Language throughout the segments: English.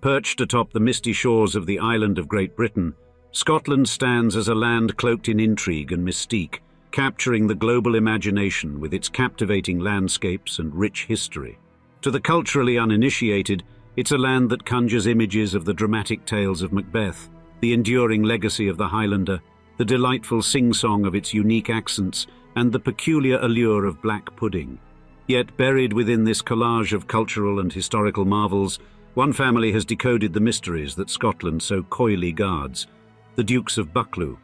Perched atop the misty shores of the island of Great Britain, Scotland stands as a land cloaked in intrigue and mystique, capturing the global imagination with its captivating landscapes and rich history. To the culturally uninitiated, it's a land that conjures images of the dramatic tales of Macbeth, the enduring legacy of the Highlander, the delightful sing-song of its unique accents, and the peculiar allure of black pudding. Yet buried within this collage of cultural and historical marvels, one family has decoded the mysteries that Scotland so coyly guards, the Dukes of Buccleuch.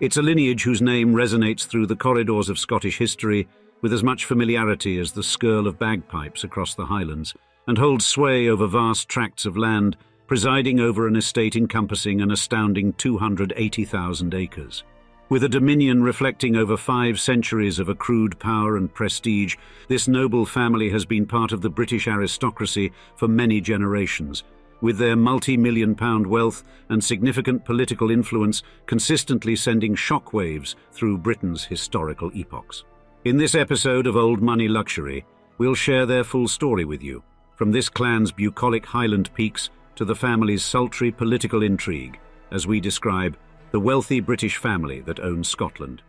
It's a lineage whose name resonates through the corridors of Scottish history with as much familiarity as the skirl of bagpipes across the Highlands, and holds sway over vast tracts of land, presiding over an estate encompassing an astounding 280,000 acres. With a dominion reflecting over 5 centuries of accrued power and prestige, this noble family has been part of the British aristocracy for many generations, with their multi-million-pound wealth and significant political influence consistently sending shockwaves through Britain's historical epochs. In this episode of Old Money Luxury, we'll share their full story with you, from this clan's bucolic Highland peaks to the family's sultry political intrigue, as we describe the wealthy British family that owns Scotland.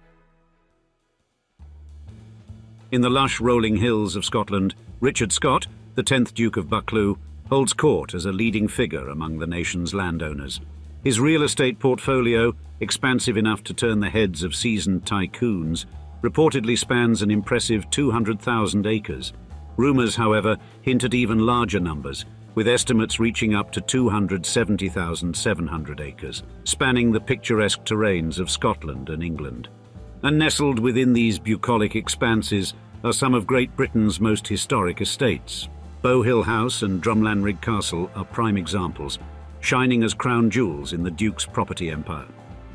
In the lush rolling hills of Scotland, Richard Scott, the 10th Duke of Buccleuch, holds court as a leading figure among the nation's landowners. His real estate portfolio, expansive enough to turn the heads of seasoned tycoons, reportedly spans an impressive 200,000 acres. Rumours, however, hint at even larger numbers, with estimates reaching up to 270,700 acres, spanning the picturesque terrains of Scotland and England. And nestled within these bucolic expanses are some of Great Britain's most historic estates. Bowhill House and Drumlanrig Castle are prime examples, shining as crown jewels in the Duke's property empire.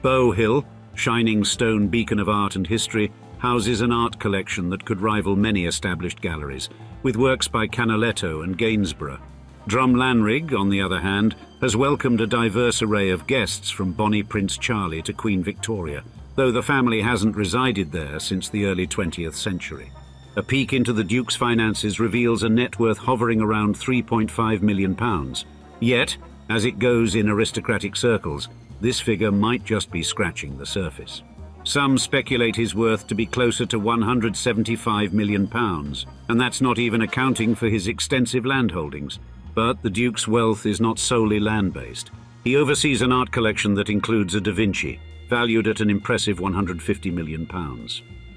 Bowhill, shining stone beacon of art and history, houses an art collection that could rival many established galleries, with works by Canaletto and Gainsborough. Drumlanrig, on the other hand, has welcomed a diverse array of guests from Bonnie Prince Charlie to Queen Victoria, though the family hasn't resided there since the early 20th century. A peek into the Duke's finances reveals a net worth hovering around £3.5 million. Yet, as it goes in aristocratic circles, this figure might just be scratching the surface. Some speculate his worth to be closer to £175 million, and that's not even accounting for his extensive land holdings. But the Duke's wealth is not solely land-based. He oversees an art collection that includes a Da Vinci, valued at an impressive £150 million.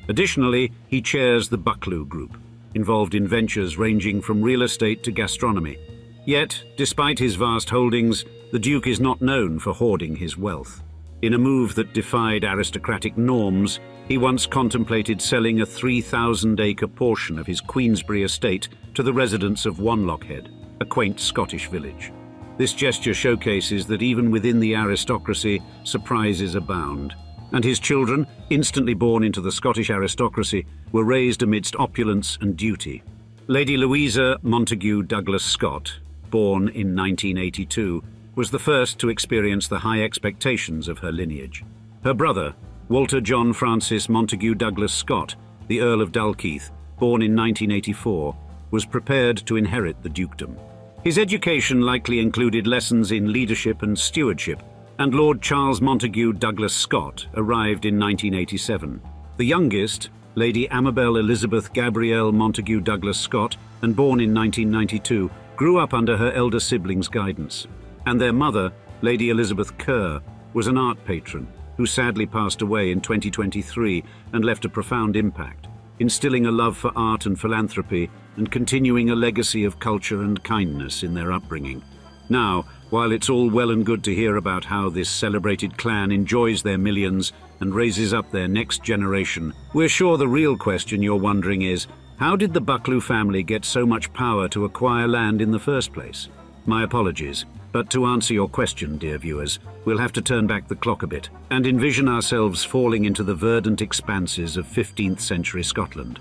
Additionally, he chairs the Buccleuch Group, involved in ventures ranging from real estate to gastronomy. Yet, despite his vast holdings, the Duke is not known for hoarding his wealth. In a move that defied aristocratic norms, he once contemplated selling a 3,000-acre portion of his Queensbury estate to the residents of Wanlockhead, a quaint Scottish village. This gesture showcases that even within the aristocracy, surprises abound, and his children, instantly born into the Scottish aristocracy, were raised amidst opulence and duty. Lady Louisa Montagu Douglas Scott, born in 1982, was the first to experience the high expectations of her lineage. Her brother, Walter John Francis Montagu Douglas Scott, the Earl of Dalkeith, born in 1984, was prepared to inherit the dukedom. His education likely included lessons in leadership and stewardship, and Lord Charles Montagu Douglas Scott arrived in 1987. The youngest, Lady Amabel Elizabeth Gabrielle Montagu Douglas Scott, and born in 1992, grew up under her elder siblings' guidance. And their mother, Lady Elizabeth Kerr, was an art patron who sadly passed away in 2023 and left a profound impact, instilling a love for art and philanthropy and continuing a legacy of culture and kindness in their upbringing. Now, while it's all well and good to hear about how this celebrated clan enjoys their millions and raises up their next generation, we're sure the real question you're wondering is, how did the Buccleuch family get so much power to acquire land in the first place? My apologies, but to answer your question, dear viewers, we'll have to turn back the clock a bit and envision ourselves falling into the verdant expanses of 15th century Scotland.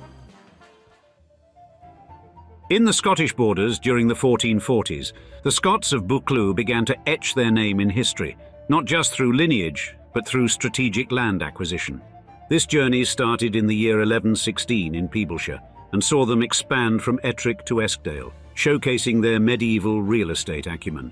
In the Scottish borders during the 1440s, the Scots of Buccleuch began to etch their name in history, not just through lineage, but through strategic land acquisition. This journey started in the year 1116 in Peebleshire and saw them expand from Ettrick to Eskdale, showcasing their medieval real estate acumen.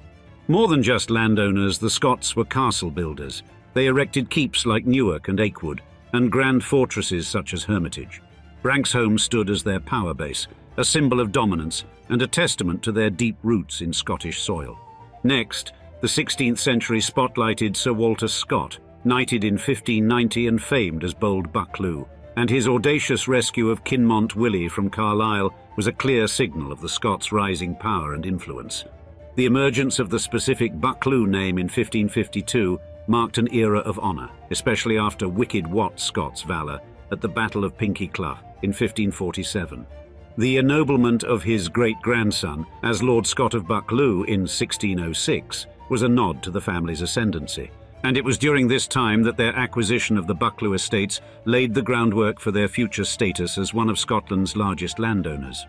More than just landowners, the Scots were castle builders. They erected keeps like Newark and Akewood, and grand fortresses such as Hermitage. Branksome stood as their power base, a symbol of dominance and a testament to their deep roots in Scottish soil. Next, the 16th century spotlighted Sir Walter Scott, knighted in 1590 and famed as bold Buccleuch, and his audacious rescue of Kinmont Willie from Carlisle was a clear signal of the Scots' rising power and influence. The emergence of the specific Buccleuch name in 1552 marked an era of honour, especially after wicked Wat Scott's valour at the Battle of Pinkie Cleugh in 1547. The ennoblement of his great-grandson as Lord Scott of Buccleuch in 1606 was a nod to the family's ascendancy, and it was during this time that their acquisition of the Buccleuch estates laid the groundwork for their future status as one of Scotland's largest landowners.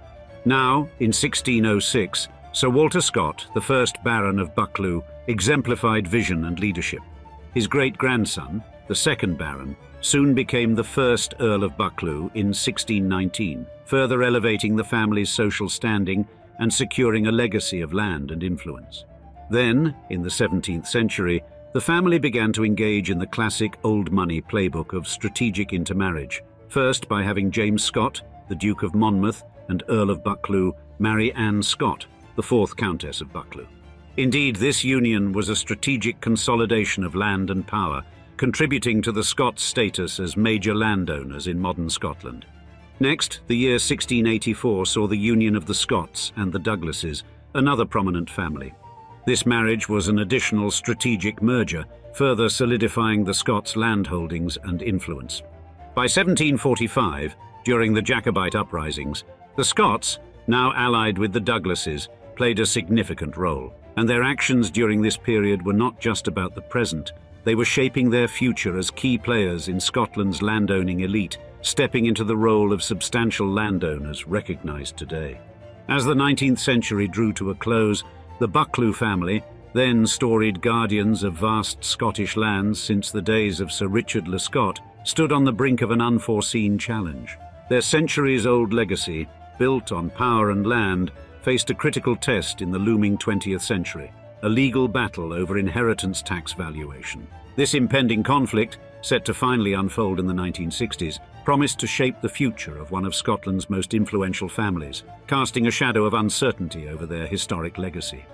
Now, in 1606, Sir Walter Scott, the first Baron of Buccleuch, exemplified vision and leadership. His great-grandson, the second Baron, soon became the first Earl of Buccleuch in 1619, further elevating the family's social standing and securing a legacy of land and influence. Then, in the 17th century, the family began to engage in the classic old money playbook of strategic intermarriage, first by having James Scott, the Duke of Monmouth and Earl of Buccleuch, marry Anne Scott, the fourth Countess of Buccleuch. Indeed, this union was a strategic consolidation of land and power, contributing to the Scots' status as major landowners in modern Scotland. Next, the year 1684 saw the union of the Scots and the Douglases, another prominent family. This marriage was an additional strategic merger, further solidifying the Scots' landholdings and influence. By 1745, during the Jacobite uprisings, the Scots, now allied with the Douglases, played a significant role, and their actions during this period were not just about the present, they were shaping their future as key players in Scotland's landowning elite, stepping into the role of substantial landowners recognised today. As the 19th century drew to a close, the Buccleuch family, then storied guardians of vast Scottish lands since the days of Sir Richard Scott, stood on the brink of an unforeseen challenge. Their centuries-old legacy, built on power and land, faced a critical test in the looming 20th century, a legal battle over inheritance tax valuation. This impending conflict, set to finally unfold in the 1960s, promised to shape the future of one of Scotland's most influential families, casting a shadow of uncertainty over their historic legacy.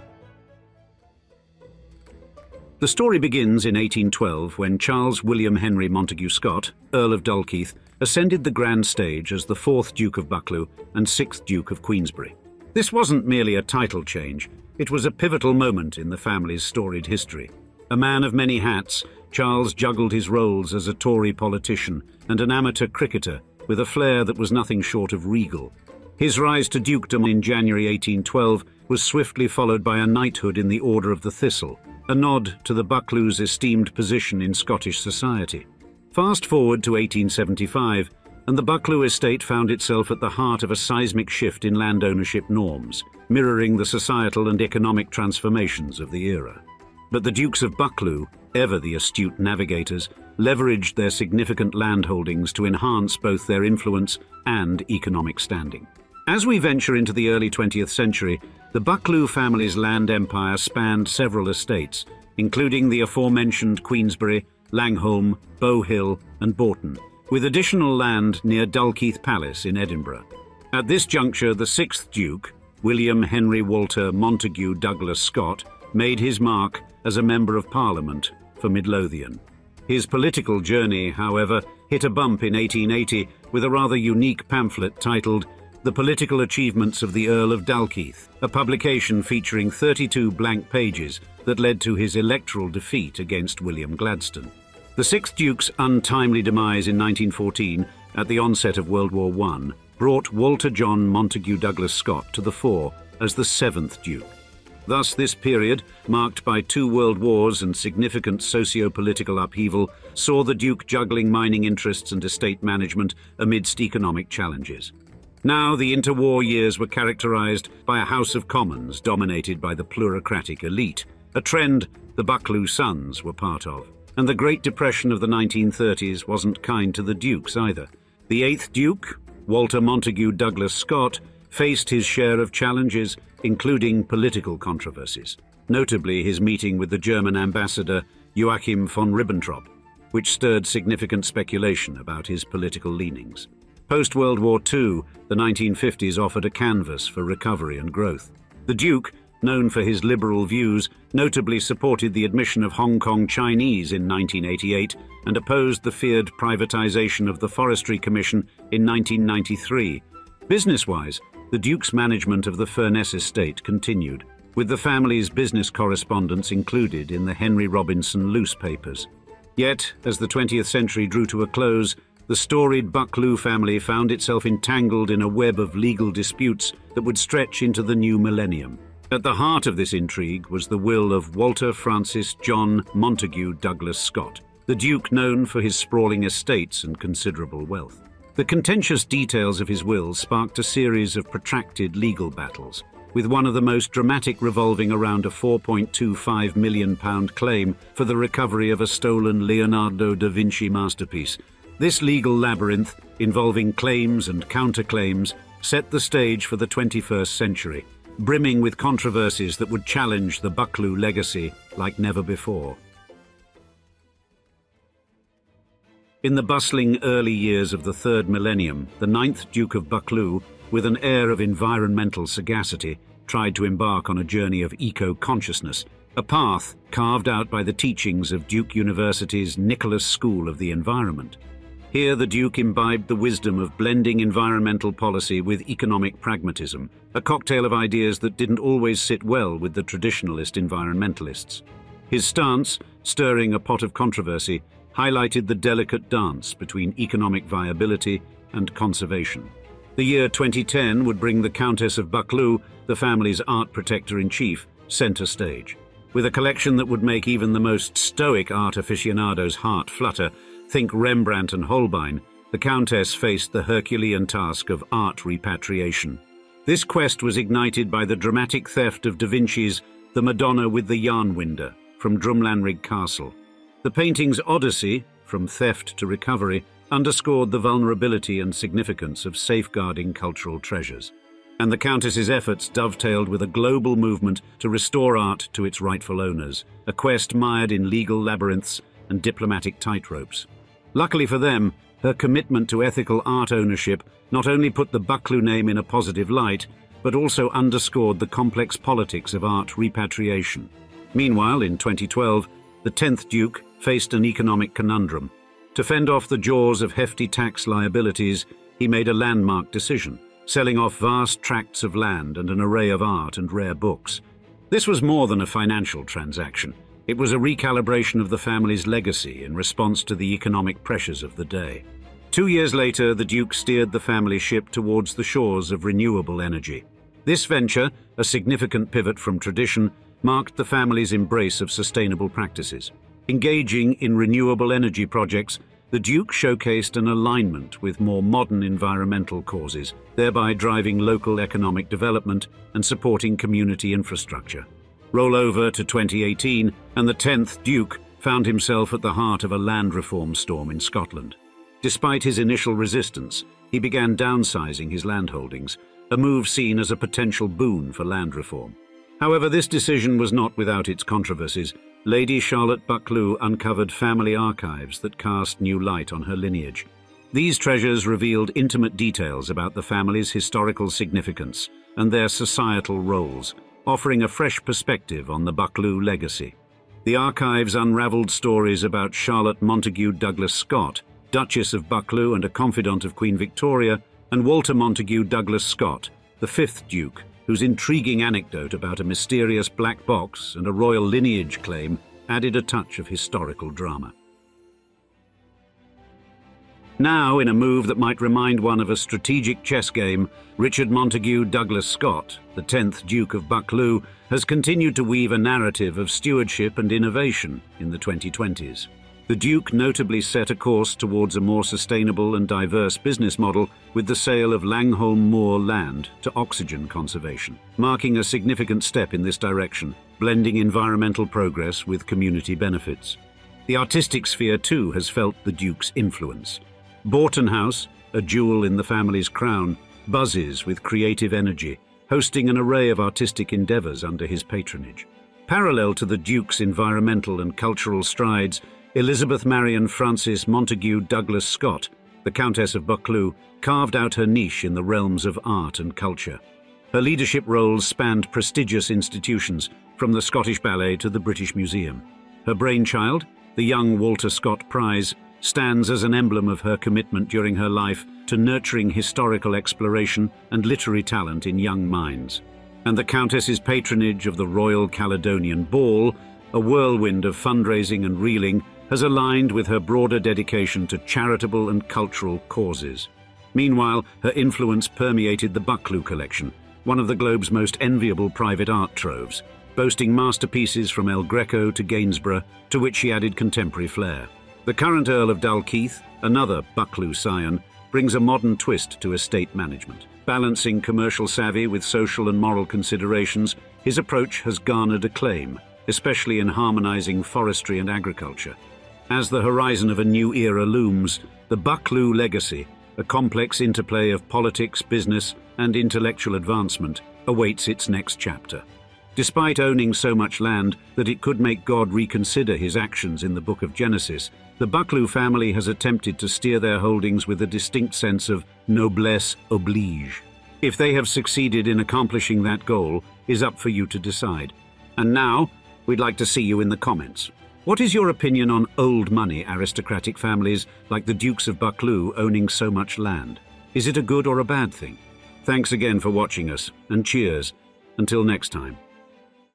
The story begins in 1812 when Charles William Henry Montagu Scott, Earl of Dalkeith, ascended the grand stage as the 4th Duke of Buccleuch and 6th Duke of Queensbury. This wasn't merely a title change, it was a pivotal moment in the family's storied history. A man of many hats, Charles juggled his roles as a Tory politician and an amateur cricketer with a flair that was nothing short of regal. His rise to dukedom in January 1812 was swiftly followed by a knighthood in the Order of the Thistle, a nod to the Buccleuch's esteemed position in Scottish society. Fast forward to 1875, and the Buccleuch estate found itself at the heart of a seismic shift in land ownership norms, mirroring the societal and economic transformations of the era. But the Dukes of Buccleuch, ever the astute navigators, leveraged their significant landholdings to enhance both their influence and economic standing. As we venture into the early 20th century, the Buccleuch family's land empire spanned several estates, including the aforementioned Queensbury, Langholm, Bowhill and Borton, with additional land near Dalkeith Palace in Edinburgh. At this juncture, the 6th Duke, William Henry Walter Montagu Douglas Scott, made his mark as a Member of Parliament for Midlothian. His political journey, however, hit a bump in 1880 with a rather unique pamphlet titled The Political Achievements of the Earl of Dalkeith, a publication featuring 32 blank pages that led to his electoral defeat against William Gladstone. The 6th Duke's untimely demise in 1914, at the onset of World War I, brought Walter John Montagu Douglas Scott to the fore as the 7th Duke. Thus, this period, marked by two world wars and significant socio-political upheaval, saw the Duke juggling mining interests and estate management amidst economic challenges. Now, the interwar years were characterized by a House of Commons dominated by the plutocratic elite, a trend the Buccleuch sons were part of. And the Great Depression of the 1930s wasn't kind to the Dukes either. The 8th Duke, Walter Montagu Douglas Scott, faced his share of challenges, including political controversies. notably his meeting with the German ambassador Joachim von Ribbentrop, which stirred significant speculation about his political leanings. Post-World War II, the 1950s offered a canvas for recovery and growth. The Duke, known for his liberal views, notably supported the admission of Hong Kong Chinese in 1988 and opposed the feared privatization of the Forestry Commission in 1993. Business-wise, the Duke's management of the Furness estate continued, with the family's business correspondence included in the Henry Robinson loose papers. Yet, as the 20th century drew to a close, the storied Buccleuch family found itself entangled in a web of legal disputes that would stretch into the new millennium. At the heart of this intrigue was the will of Walter Francis John Montagu Douglas Scott, the Duke known for his sprawling estates and considerable wealth. The contentious details of his will sparked a series of protracted legal battles, with one of the most dramatic revolving around a £4.25 million claim for the recovery of a stolen Leonardo da Vinci masterpiece. This legal labyrinth, involving claims and counterclaims, set the stage for the 21st century, brimming with controversies that would challenge the Buccleuch legacy like never before. In the bustling early years of the third millennium, the 9th Duke of Buccleuch, with an air of environmental sagacity, tried to embark on a journey of eco-consciousness, a path carved out by the teachings of Duke University's Nicholas School of the Environment. Here the Duke imbibed the wisdom of blending environmental policy with economic pragmatism, a cocktail of ideas that didn't always sit well with the traditionalist environmentalists. His stance, stirring a pot of controversy, highlighted the delicate dance between economic viability and conservation. The year 2010 would bring the Countess of Buccleuch, the family's art protector-in-chief, centre stage, with a collection that would make even the most stoic art aficionado's heart flutter. Think Rembrandt and Holbein, the Countess faced the Herculean task of art repatriation. This quest was ignited by the dramatic theft of Da Vinci's The Madonna with the Yarnwinder from Drumlanrig Castle. The painting's odyssey, from theft to recovery, underscored the vulnerability and significance of safeguarding cultural treasures. And the Countess's efforts dovetailed with a global movement to restore art to its rightful owners, a quest mired in legal labyrinths and diplomatic tightropes. Luckily for them, her commitment to ethical art ownership not only put the Buccleuch name in a positive light, but also underscored the complex politics of art repatriation. Meanwhile, in 2012, the 10th Duke faced an economic conundrum. To fend off the jaws of hefty tax liabilities, he made a landmark decision, selling off vast tracts of land and an array of art and rare books. This was more than a financial transaction. It was a recalibration of the family's legacy in response to the economic pressures of the day. 2 years later, the Duke steered the family ship towards the shores of renewable energy. This venture, a significant pivot from tradition, marked the family's embrace of sustainable practices. Engaging in renewable energy projects, the Duke showcased an alignment with more modern environmental causes, thereby driving local economic development and supporting community infrastructure. Roll over to 2018, and the 10th Duke found himself at the heart of a land reform storm in Scotland. Despite his initial resistance, he began downsizing his landholdings, a move seen as a potential boon for land reform. However, this decision was not without its controversies. Lady Charlotte Buccleuch uncovered family archives that cast new light on her lineage. These treasures revealed intimate details about the family's historical significance and their societal roles, offering a fresh perspective on the Buccleuch legacy. The archives unraveled stories about Charlotte Montagu Douglas Scott, Duchess of Buccleuch and a confidant of Queen Victoria, and Walter Montagu Douglas Scott, the 5th Duke, whose intriguing anecdote about a mysterious black box and a royal lineage claim added a touch of historical drama. Now, in a move that might remind one of a strategic chess game, Richard Montagu Douglas Scott, the 10th Duke of Buccleuch, has continued to weave a narrative of stewardship and innovation in the 2020s. The Duke notably set a course towards a more sustainable and diverse business model with the sale of Langholm Moor land to Oxygen Conservation, marking a significant step in this direction, blending environmental progress with community benefits. The artistic sphere too has felt the Duke's influence. Boughton House, a jewel in the family's crown, buzzes with creative energy, hosting an array of artistic endeavors under his patronage. Parallel to the Duke's environmental and cultural strides, Elizabeth Marion Frances Montagu Douglas Scott, the Countess of Buccleuch, carved out her niche in the realms of art and culture. Her leadership roles spanned prestigious institutions, from the Scottish Ballet to the British Museum. Her brainchild, the Young Walter Scott Prize, stands as an emblem of her commitment during her life to nurturing historical exploration and literary talent in young minds. And the Countess's patronage of the Royal Caledonian Ball, a whirlwind of fundraising and reeling, has aligned with her broader dedication to charitable and cultural causes. Meanwhile, her influence permeated the Buccleuch collection, one of the globe's most enviable private art troves, boasting masterpieces from El Greco to Gainsborough, to which she added contemporary flair. The current Earl of Dalkeith, another Buccleuch scion, brings a modern twist to estate management. Balancing commercial savvy with social and moral considerations, his approach has garnered acclaim, especially in harmonizing forestry and agriculture. As the horizon of a new era looms, the Buccleuch legacy, a complex interplay of politics, business, and intellectual advancement, awaits its next chapter. Despite owning so much land that it could make God reconsider his actions in the Book of Genesis, the Buccleuch family has attempted to steer their holdings with a distinct sense of noblesse oblige. If they have succeeded in accomplishing that goal, is up for you to decide. And now, we'd like to see you in the comments. What is your opinion on old money aristocratic families like the Dukes of Buccleuch owning so much land? Is it a good or a bad thing? Thanks again for watching us, and cheers. Until next time.